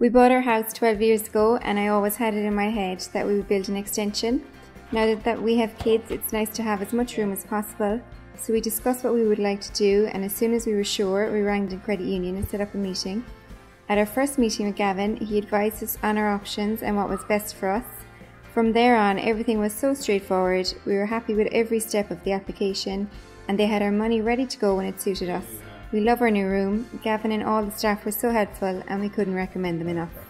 We bought our house 12 years ago and I always had it in my head that we would build an extension. Now that we have kids, it's nice to have as much room as possible. So we discussed what we would like to do, and as soon as we were sure, we rang the credit union and set up a meeting. At our first meeting with Gavin, he advised us on our options and what was best for us. From there on, everything was so straightforward. We were happy with every step of the application, and they had our money ready to go when it suited us. We love our new room. Gavin and all the staff were so helpful, and we couldn't recommend them enough.